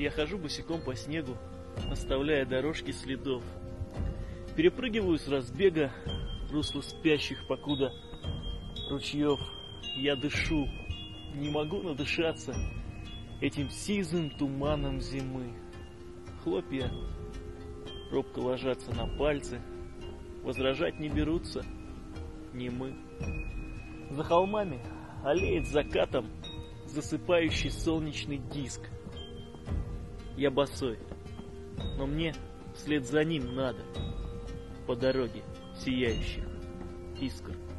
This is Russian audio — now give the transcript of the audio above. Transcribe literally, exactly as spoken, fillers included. я хожу босиком по снегу, оставляя дорожки следов. Перепрыгиваю с разбега русло спящих покуда ручьев. Я дышу, не могу надышаться этим сизым туманом зимы. Хлопья робко ложатся на пальцы, возражать не берутся ни мы. За холмами алеет закатом засыпающий солнечный диск. Я босой, но мне вслед за ним надо по дороге сияющих искр.